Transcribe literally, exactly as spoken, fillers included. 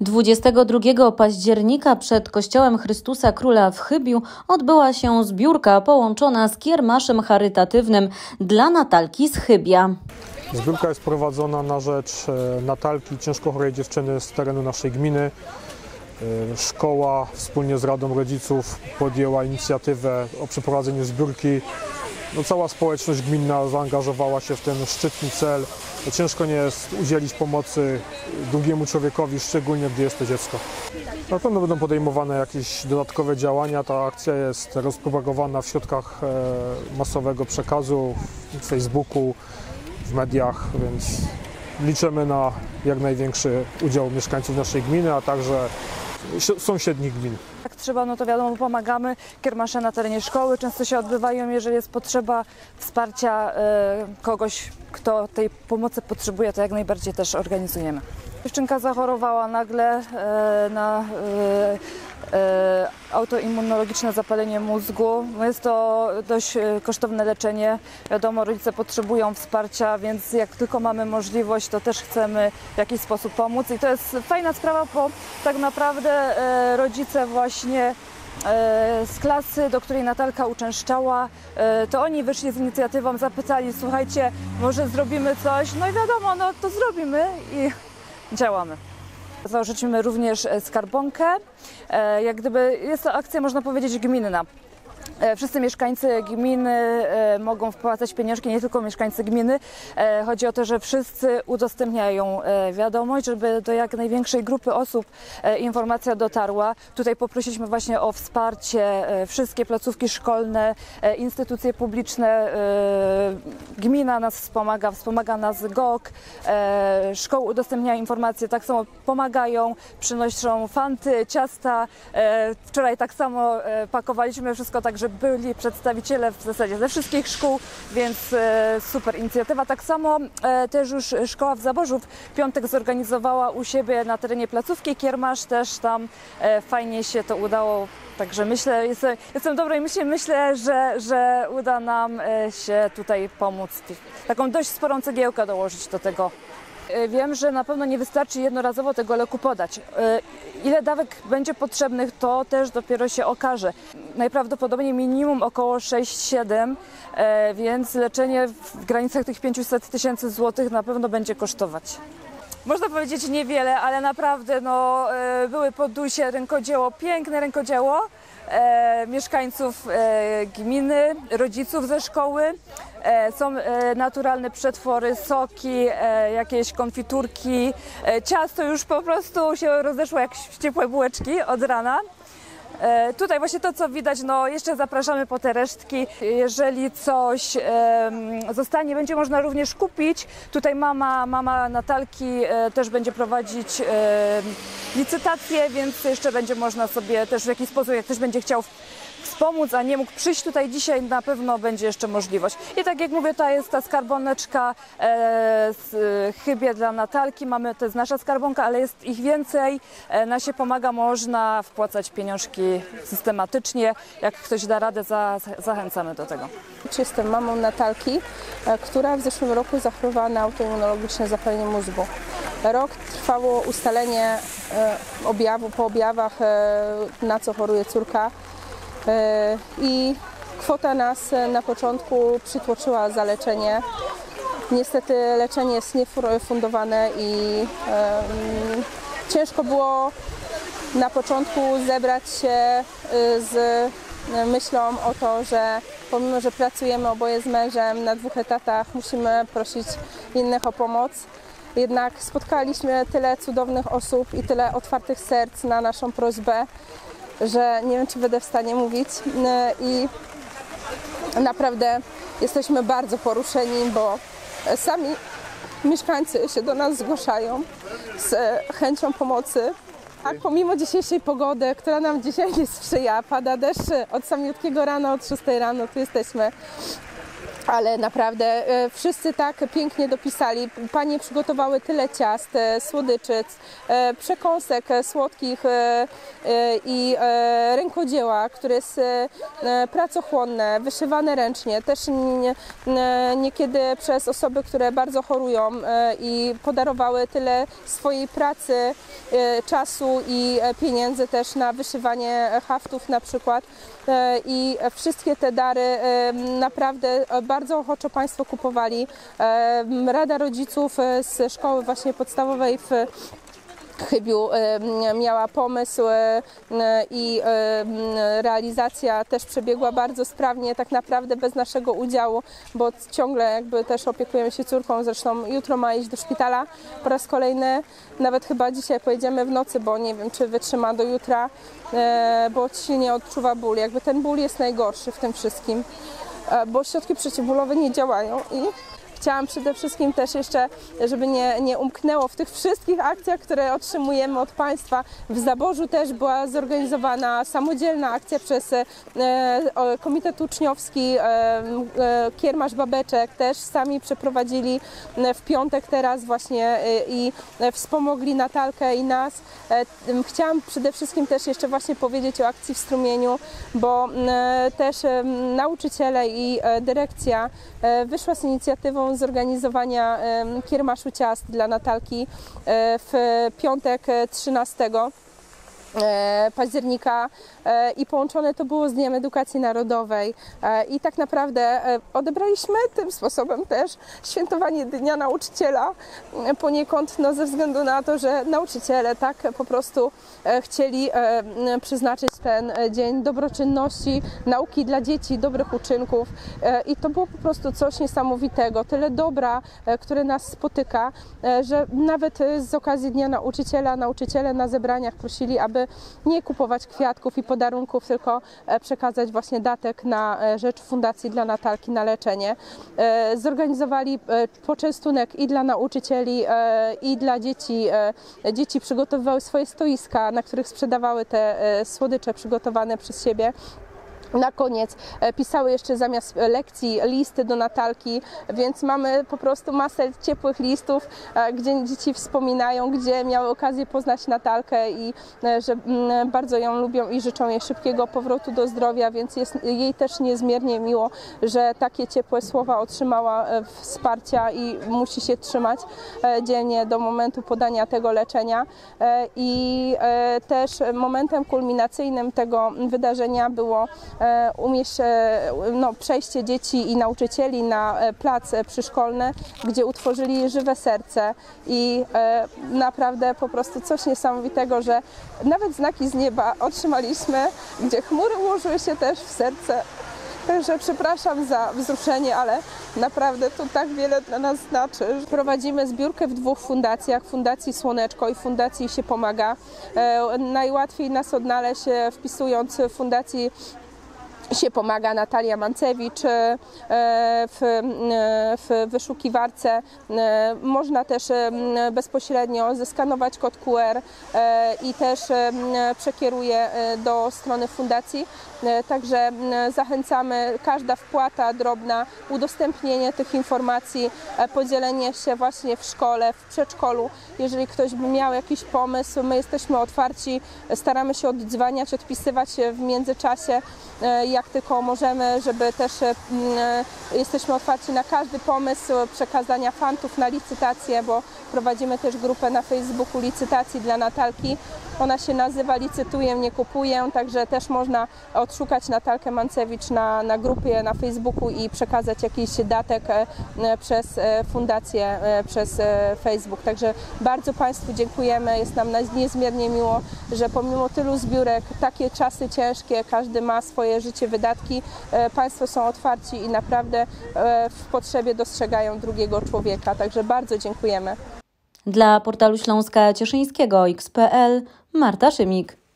dwudziestego drugiego października przed Kościołem Chrystusa Króla w Chybiu odbyła się zbiórka połączona z kiermaszem charytatywnym dla Natalki z Chybia. Zbiórka jest prowadzona na rzecz Natalki, ciężko chorej dziewczyny z terenu naszej gminy. Szkoła wspólnie z Radą Rodziców podjęła inicjatywę o przeprowadzeniu zbiórki. No, cała społeczność gminna zaangażowała się w ten szczytny cel. Ciężko nie jest udzielić pomocy drugiemu człowiekowi, szczególnie gdy jest to dziecko. Na pewno będą podejmowane jakieś dodatkowe działania. Ta akcja jest rozpropagowana w środkach masowego przekazu, w Facebooku, w mediach, więc liczymy na jak największy udział mieszkańców naszej gminy, a także sąsiednich gmin. Jak trzeba, no to wiadomo, pomagamy. Kiermasze na terenie szkoły często się odbywają, jeżeli jest potrzeba wsparcia kogoś, kto tej pomocy potrzebuje, to jak najbardziej też organizujemy. Dziewczynka zachorowała nagle na autoimmunologiczne zapalenie mózgu. Jest to dość kosztowne leczenie. Wiadomo, rodzice potrzebują wsparcia, więc jak tylko mamy możliwość, to też chcemy w jakiś sposób pomóc. I to jest fajna sprawa, bo tak naprawdę rodzice właśnie z klasy, do której Natalka uczęszczała, to oni wyszli z inicjatywą, zapytali, słuchajcie, może zrobimy coś? No i wiadomo, no to zrobimy i działamy. Założyliśmy również skarbonkę, jak gdyby jest to akcja, można powiedzieć, gminna. Wszyscy mieszkańcy gminy mogą wpłacać pieniążki, nie tylko mieszkańcy gminy. Chodzi o to, że wszyscy udostępniają wiadomość, żeby do jak największej grupy osób informacja dotarła. Tutaj poprosiliśmy właśnie o wsparcie wszystkie placówki szkolne, instytucje publiczne. Gmina nas wspomaga, wspomaga nas G O K. Szkoły udostępniają informacje, tak samo pomagają, przynoszą fanty, ciasta. Wczoraj tak samo pakowaliśmy wszystko, także byli przedstawiciele w zasadzie ze wszystkich szkół, więc super inicjatywa. Tak samo też już szkoła w Zaborzu w piątek zorganizowała u siebie na terenie placówki kiermasz, też tam fajnie się to udało. Także myślę, jestem, jestem dobrej myśli, myślę, że, że uda nam się tutaj pomóc. Taką dość sporą cegiełkę dołożyć do tego. Wiem, że na pewno nie wystarczy jednorazowo tego leku podać. Ile dawek będzie potrzebnych, to też dopiero się okaże. Najprawdopodobniej minimum około sześć siedem, więc leczenie w granicach tych pięćset tysięcy złotych na pewno będzie kosztować. Można powiedzieć niewiele, ale naprawdę no, były Podusie, rękodzieło, piękne rękodzieło e, mieszkańców e, gminy, rodziców ze szkoły. E, są e, naturalne przetwory, soki, e, jakieś konfiturki. E, ciasto już po prostu się rozeszło jak ciepłe bułeczki od rana. E, tutaj właśnie to, co widać, no jeszcze zapraszamy po te resztki. Jeżeli coś e, zostanie, będzie można również kupić. Tutaj mama, mama Natalki e, też będzie prowadzić e, licytację, więc jeszcze będzie można sobie też w jakiś sposób, jak ktoś będzie chciał wspomóc, a nie mógł przyjść tutaj dzisiaj, na pewno będzie jeszcze możliwość. I tak jak mówię, to jest ta skarboneczka e, z e, Chybie dla Natalki. Mamy, to jest nasza skarbonka, ale jest ich więcej. E, na Siepomaga można wpłacać pieniążki systematycznie. Jak ktoś da radę, za, zachęcamy do tego. Jestem mamą Natalki, e, która w zeszłym roku zachorowała na autoimmunologiczne zapalenie mózgu. Rok trwało ustalenie e, objawu po objawach, e, na co choruje córka. I kwota nas na początku przytłoczyła za leczenie. Niestety leczenie jest niefundowane i um, ciężko było na początku zebrać się z myślą o to, że pomimo, że pracujemy oboje z mężem na dwóch etatach, musimy prosić innych o pomoc. Jednak spotkaliśmy tyle cudownych osób i tyle otwartych serc na naszą prośbę, że nie wiem, czy będę w stanie mówić i naprawdę jesteśmy bardzo poruszeni, bo sami mieszkańcy się do nas zgłaszają z chęcią pomocy. A pomimo dzisiejszej pogody, która nam dzisiaj nie sprzyja, pada deszcz od samiutkiego rana, od szóstej rano tu jesteśmy. ale naprawdę wszyscy tak pięknie dopisali. Panie przygotowały tyle ciast, słodyczy, przekąsek słodkich i rękodzieła, które jest pracochłonne, wyszywane ręcznie, też niekiedy przez osoby, które bardzo chorują, i podarowały tyle swojej pracy, czasu i pieniędzy też na wyszywanie haftów na przykład. I wszystkie te dary naprawdę bardzo ochoczo Państwo kupowali. Rada Rodziców z szkoły właśnie podstawowej w Chybiu miała pomysł i realizacja też przebiegła bardzo sprawnie, tak naprawdę bez naszego udziału, bo ciągle jakby też opiekujemy się córką, zresztą jutro ma iść do szpitala po raz kolejny, nawet chyba dzisiaj pojedziemy w nocy, bo nie wiem, czy wytrzyma do jutra, bo silnie odczuwa ból, jakby ten ból jest najgorszy w tym wszystkim, bo środki przeciwbólowe nie działają. I chciałam przede wszystkim też jeszcze, żeby nie, nie umknęło, w tych wszystkich akcjach, które otrzymujemy od Państwa, w Zaborzu też była zorganizowana samodzielna akcja przez e, Komitet Uczniowski, e, e, Kiermasz Babeczek też sami przeprowadzili w piątek teraz właśnie i wspomogli Natalkę i nas. E, chciałam przede wszystkim też jeszcze właśnie powiedzieć o akcji w Strumieniu, bo e, też e, nauczyciele i e, dyrekcja e, wyszła z inicjatywą zorganizowania kiermaszu ciast dla Natalki w piątek trzynastego października i połączone to było z Dniem Edukacji Narodowej i tak naprawdę odebraliśmy tym sposobem też świętowanie Dnia Nauczyciela poniekąd, no, ze względu na to, że nauczyciele tak po prostu chcieli przyznaczyć ten dzień dobroczynności, nauki dla dzieci, dobrych uczynków i to było po prostu coś niesamowitego, tyle dobra, które nas spotyka, że nawet z okazji Dnia Nauczyciela nauczyciele na zebraniach prosili, aby nie kupować kwiatków i podarunków, tylko przekazać właśnie datek na rzecz Fundacji dla Natalki na leczenie. Zorganizowali poczęstunek i dla nauczycieli, i dla dzieci. Dzieci przygotowywały swoje stoiska, na których sprzedawały te słodycze przygotowane przez siebie. Na koniec pisały jeszcze zamiast lekcji listy do Natalki, więc mamy po prostu masę ciepłych listów, gdzie dzieci wspominają, gdzie miały okazję poznać Natalkę i że bardzo ją lubią i życzą jej szybkiego powrotu do zdrowia, więc jest jej też niezmiernie miło, że takie ciepłe słowa otrzymała, wsparcia, i musi się trzymać dzielnie do momentu podania tego leczenia. I też momentem kulminacyjnym tego wydarzenia było Umiesz, no, przejście dzieci i nauczycieli na plac przyszkolny, gdzie utworzyli żywe serce i e, naprawdę po prostu coś niesamowitego, że nawet znaki z nieba otrzymaliśmy, gdzie chmury ułożyły się też w serce. Także przepraszam za wzruszenie, ale naprawdę to tak wiele dla nas znaczy. Prowadzimy zbiórkę w dwóch fundacjach, Fundacji Słoneczko i Fundacji Siepomaga. E, najłatwiej nas odnaleźć wpisując Fundacji Siepomaga Natalia Mancewicz w, w wyszukiwarce. Można też bezpośrednio zeskanować kod Q R i też przekieruje do strony fundacji. Także zachęcamy, każda wpłata drobna, udostępnienie tych informacji, podzielenie się właśnie w szkole, w przedszkolu. Jeżeli ktoś by miał jakiś pomysł, my jesteśmy otwarci, staramy się oddzwaniać, odpisywać w międzyczasie, jak tylko możemy, żeby też jesteśmy otwarci na każdy pomysł przekazania fantów na licytację, bo prowadzimy też grupę na Facebooku licytacji dla Natalki. Ona się nazywa Licytuję, nie kupuję, także też można odszukać Natalkę Mancewicz na, na grupie na Facebooku i przekazać jakiś datek przez fundację, przez Facebook. Także bardzo Państwu dziękujemy, jest nam niezmiernie miło, że pomimo tylu zbiórek, takie czasy ciężkie, każdy ma swoje życie, wydatki, Państwo są otwarci i naprawdę w potrzebie dostrzegają drugiego człowieka. Także bardzo dziękujemy. Dla portalu Śląska Cieszyńskiego iks kropka pe el Marta Szymik.